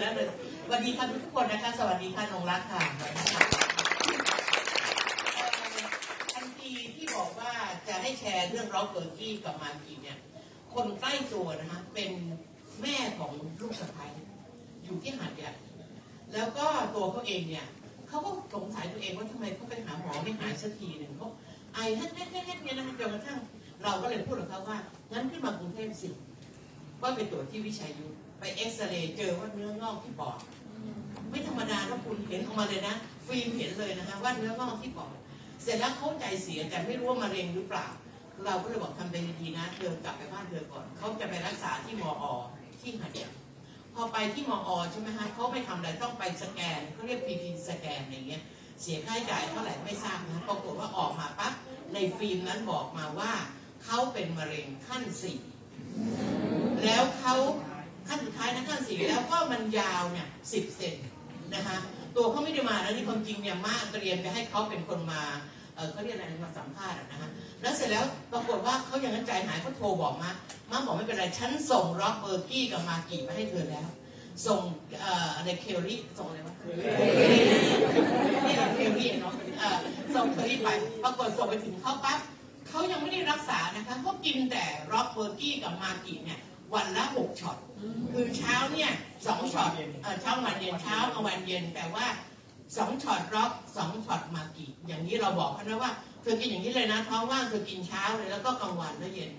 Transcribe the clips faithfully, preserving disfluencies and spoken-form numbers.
แล้วเลยวันนี้ค่ะทุกคนนะคะสวัสดีค่ะนงรักค่ะทันทีที่บอกว่าจะให้แชร์เรื่องร็อกเกอร์กี้กับมาร์กินเนี่ยคนใกล้ตัวนะคะเป็นแม่ของลูกสะใภ้อยู่ที่หาดใหญ่แล้วก็ตัวเขาเองเนี่ยเขาก็สงสัยตัวเองว่าทำไมเขาไปหาหมอไม่หายสักทีหนึ่งเขาไอ้แน่ๆๆเนี่ยนะคะจนกระทั่งเราก็เลยพูดกับเขาว่างั้นขึ้นมากรุงเทพสิว่าไปตรวจที่วิชัยยุทธไปเอ็กซเรย์เจอว่าเนื้องอกที่ปอดไม่ธรรมดาถ้าคุณเห็นออกมาเลยนะฟิล์มเห็นเลยนะคะว่าเนื้องอกที่ปอดเสร็จแล้วเข้าใจเสียแต่ไม่รู้ว่ามะเร็งหรือเปล่าเราก็เลยบอกทำใจดีๆนะเธอกลับไปบ้านเธอก่อนเขาจะไปรักษาที่มออที่หาดใหญ่พอไปที่มออใช่ไหมคะเขาไม่ทำอะไรต้องไปสแกนเขาเรียกพีพีสแกนอย่างเงี้ยเสียค่าใช้จ่ายเท่าไหร่ไม่ทราบนะปรากฏว่าออกมาปั๊บในฟิล์มนั้นบอกมาว่าเขาเป็นมะเร็งขั้นสี่แล้วเขาขั้นสุดท้ายนะขั้นสี่แล้วก็มันยาวเนี่ยสิบเซนนะคะตัวเขาไม่ได้มาแล้วที่ความจริงเนี่ยมาเตรียมไปให้เขาเป็นคนมาเออเขาเรียกอะไรมาสัมภาษณ์นะคะแล้วเสร็จแล้วปรากฏว่าเขาอย่างนั้นใจหายเขาโทรบอกมามาบอกไม่เป็นไรฉันส่งร็อกเบอร์กี้กับมากี่มาให้เธอแล้วส่งอะไรเคลรี่ส่งอะไรวะนี่เราเคลรี่เนาะส่งเคลรี่ไปปรากฏส่งไปถึงเขาปั๊บเขายังไม่ได้รักษานะคะเขากินแต่ร็อกเบอร์กี้กับมากี่เนี่ยวันละหกช็อตคือเช้าเนี่ยสองช็อตเช้าวันเย็นเช้ากับวันเย็นแต่ว่าสองช็อตร็อกสองช็อตมากี่อย่างนี้เราบอกเขานะว่าเธอกินอย่างนี้เลยนะท้องว่างเธอกินเช้าเลยแล้วก็กลางวันแล้วเย็น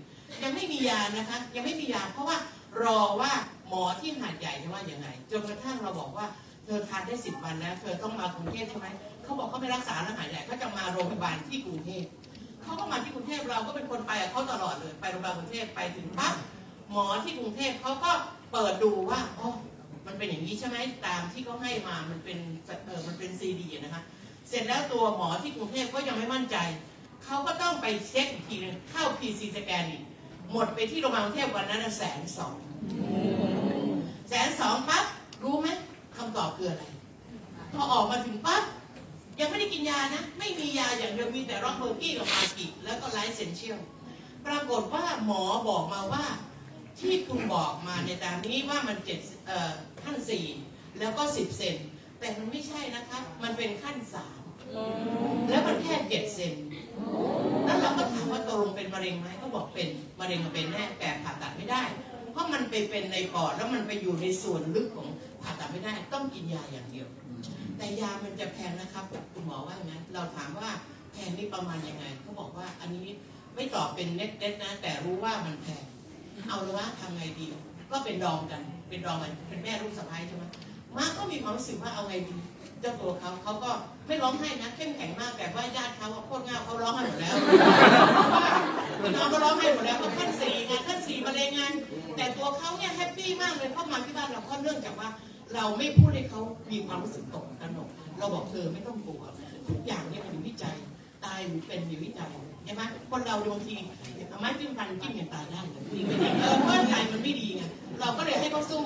ยังไม่มียานะคะยังไม่มียาเพราะว่ารอว่าหมอที่หาดใหญ่จะว่าอย่างไรจนกระทั่งเราบอกว่าเธอทานได้สิบวันแล้วเธอต้องมากรุงเทพใช่ไหมเขาบอกเขาไม่รักษาแล้วหาดใหญ่เขาจะมาโรงพยาบาลที่กรุงเทพเขาก็มาที่กรุงเทพเราก็เป็นคนไปเขาตลอดเลยไปโรงพยาบาลกรุงเทพไปถึงปั๊บหมอที่กรุงเทพเขาก็เปิดดูว่าอ๋อมันเป็นอย่างนี้ใช่ไหมตามที่เขาให้มามันเป็นเออมันเป็นซีดีนะคะเสร็จแล้วตัวหมอที่กรุงเทพก็ยังไม่มั่นใจเขาก็ต้องไปเช็คอีกทีนึงเข้า พี ซี สแกนอีกหมดไปที่โรงพยาบาลกรุงเทพวันนั้นแสนสองแสนสองปั๊บรู้ไหมคำตอบคืออะไรพอออกมาถึงปั๊บยังไม่ได้กินยานะไม่มียาอย่างเดียวมีแต่ร็อกเบอร์กี้กับมากิแล้วก็ไลฟ์เซนเชียลปรากฏว่าหมอบอกมาว่าที่คุณบอกมาในตามนี้ว่ามันเจ็ดขั้นสี่แล้วก็สิบเซนแต่มันไม่ใช่นะคะมันเป็นขั้นสามแล้วมันแค่เจ็ดเซนแล้วเราก็ถามว่าตกลงเป็นมะเร็งไหมก็บอกเป็นมะเร็งมันเป็นแน่แต่ผ่าตัดไม่ได้เพราะมันไปเป็นในปอดแล้วมันไปอยู่ในส่วนลึกของผ่าตัดไม่ได้ต้องกินยาอย่างเดียวแต่ยามันจะแพงนะครับคุณหมอว่างั้นเราถามว่าแพงนี่ประมาณยังไงเขาบอกว่าอันนี้ไม่ตอบเป็นเน็ตเน็ตนะแต่รู้ว่ามันแพงเอาเลยว่าทำไงดีก็เป็นดองกันเป็นดองกันเป็นแม่ลูกสะใภ้ใช่ไหมมาก็มีความรู้สึกว่าเอาไงดีเจ้าตัวเขาเขาก็ไม่ร้องไห้นะเข้มแข็งมากแต่ว่าญาติเขาโคตรง่าเขาร้องไห้หมดแล้วน้องก็ร้องไห้หมดแล้วเพราะขั้นสี่งานขั้นสี่มาเลยงานแต่ตัวเขาเนี่ยแฮปปี้มากเลยเพราะมาที่บ้านเราก็เนื่องจากว่าเราไม่พูดให้เขามีความรู้สึกตกกระหนกเราบอกเธอไม่ต้องกลัวทุกอย่างเนี่ยมันอยู่วิจัยตายหรือเป็นอยู่วิจัยใช่ไหมคนเราบางทีเอาไม้จิ้มฟันจิ้มอย่างตายได้เลยเออเพราะใจมันไม่ดีไงเราก็เลยให้เขาสู้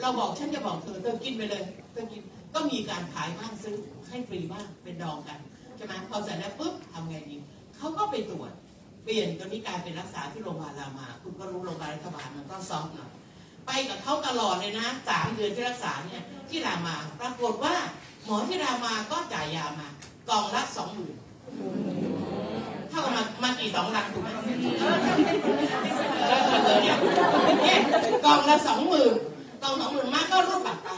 เราบอกฉันจะบอกเธอเธอกินไปเลยเธอกินก็มีการขายบ้างซื้อให้ฟรีบ้างเป็นดองกันใช่ไหมพอเสร็จแล้วปุ๊บทำไงดีเขาก็ไปตรวจเปลี่ยนตัวนี้กลายเป็นรักษาที่โรงพยาบาลรามาคุณก็รู้โรงพยาบาลรัฐบาลมันก็ซอฟหน่อยไปกับเขาตลอดเลยนะสามเดือนที่รักษาเนี่ยที่รามาปรากฏว่าหมอที่รามาก็จ่ายยามากล่องละสองหมื่นเท่ากับมามากี่สองลังถูกไหมกล่องละสองหมื่นกล่องสองหมื่นมากก็รูดบัตรไป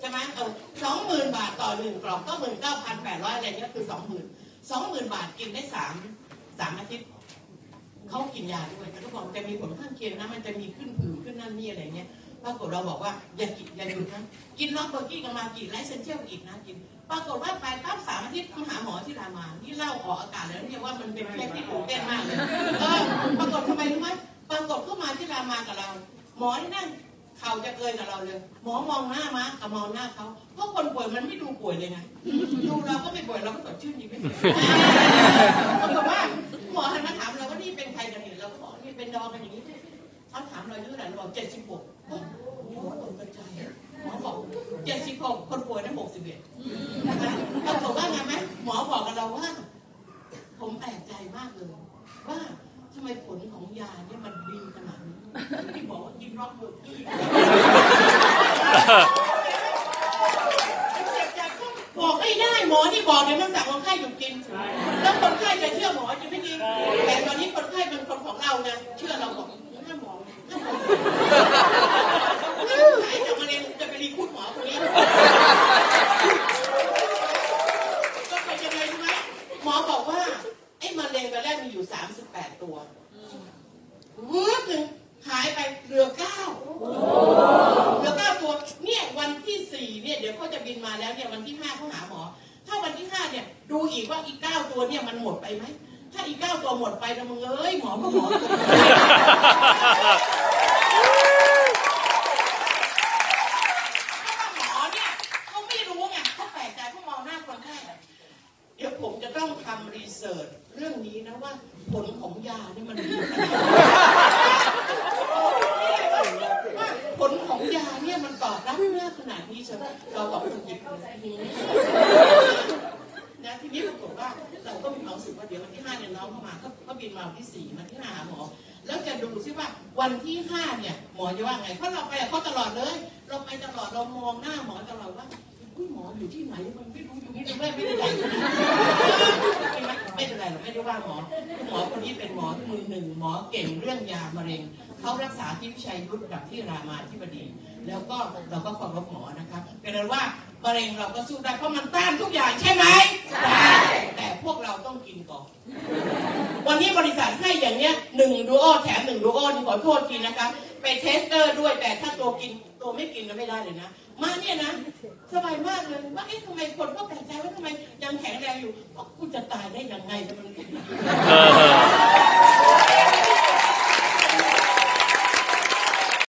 ใช่ไหมเอาสองหมื่นบาทต่อหนึ่งกล่องก็หมื่นเก้าพันแปดร้อยอะไรเงี้ยคือสองหมื่นสองหมื่นบาทกินได้สามสามอาทิตย์เขากินยาด้วยแต่เขาบอกจะมีผลข้างเคียงนะมันจะมีขึ้นผื่นขึ้นนั่นนี่อะไรเงี้ยปรากฏเราบอกว่าอย่ากินอย่าหยุดนะกินล็อกเบอร์กี้กับมากินไลฟ์เซนเชียลอีกนะกินปรากฏว่าไปตั้งสามอาทิตย์มาหาหมอที่รามานี่เล่าออกอากาศแล้วเนี่ยว่ามันเป็นเรื่องที่ตื่นเต้นมากเลยเออปรากฏทำไมรู้ไหมปรากฏเข้ามาที่รามากับเราหมอที่นั่งเขาจะเกยกับเราเลยหมอมองหน้ามากับมองหน้าเขาเพราะคนป่วยมันไม่ดูป่วยเลยนะดูเราก็ไม่ป่วยเราก็สดชื่นดีไม่เสียปรากฏว่าหมอหันมาถามเราว่านี่เป็นใครกันเนี่ยเราก็บอกนี่เป็นดองกันอย่างนี้เขาถามเราเรื่องอะไรเราบอกเจ็ดสิบหกโอ้โหตกใจหมอบอกเจ็ดสิบหกคนป่วยได้หกสิบเอ็ดเราบอกว่าไงไหมหมอบอกกับเราว่าผมแปลกใจมากเลยว่าทำไมผลของยาเนี่ยมันดีขนาดนี้ที่บอกว่ากินร็อกเบอร์กี้ บอกเนี่ยมันสั่งคนไข้หยุดกินแล้วคนไข้จะเชื่อหมอจริงไม่จริงแต่ตอนนี้คนไข้เป็นคนของเรานะเชื่อเราบอกท่านหมอท่านหมอไอ้เจ้ามะเร็งจะไปรีคูดหมอคนนี้ก็ไปจะเลยใช่ไหมหมอบอกว่าไอ้มะเร็งตอนแรกมีอยู่สามสิบแปดตัววืดหนึ่งหายไปเหลือเก้าเหลือเก้าตัวเนี่ยวันที่สี่เนี่ยเดี๋ยวเขาจะบินมาแล้วเนี่ยวันที่ห้าเขาหาหมอถ้าวันที่ห้าเนี่ยดูอีกว่าอีกเก้าตัวเนี่ยมันหมดไปไหมถ้าอีกเก้าตัวหมดไปนะมึงเอ้ยหมอก็หมอหมอเนี่ยเขาไม่รู้ไงเขาแปลกใจเขามองหน้าคนไข้เดี๋ยวผมจะต้องทำรีเสิร์ชเรื่องนี้นะว่าผลของยาเนี่ยมันผลของยาเนี่ยมันตอบรับเรื่องขนาดนี้ใช่ไหมเราตอบถูกยิบนะทีนี้ปรากฏว่าเราก็มีความรู้สึกว่าเดี๋ยววันที่ห้าเนี่ยน้องเข้ามาก็บินมาวันที่สี่มาที่ห้าหาหมอแล้วจะดูซิว่าวันที่ห้าเนี่ยหมอจะว่าไงเพราะเราไปกับเขาตลอดเลยเราไปตลอดเรามองหน้าหมอตลอดว่าคุณหมออยู่ที่ไหนมันไม่รู้อยู่ที่ไหนไม่ได้ไม่เป็นไรเราไม่ได้ว่าหมอหมอคนนี้เป็นหมอที่มือหนึ่งหมอเก่งเรื่องยามะเร็งเขารักษาที่วิชัยรุดกับที่รามาธิบดีแล้วก็เราก็ขอรับหมอนะคะเป็นนั้นว่ามะเร็งเราก็สู้ได้เพราะมันต้านทุกอย่างใช่ไหมใช่แต่พวกเราต้องกินก่อนวันนี้บริษัทให้อย่างเนี้ยหนึ่งดูโอแถมหนึ่งดูโอนี่ขอโทษทีนะคะไปเทสเตอร์ด้วยแต่ถ้าตัวกินตัวไม่กินก็ไม่ได้เลยนะมาเนี่ยนะสบายมากเลยว่าเอ๊ะทำไมคนก็แปลกใจว่าทำไมยังแข็งแรงอยู่กูจะตายได้ยังไงแต่มัน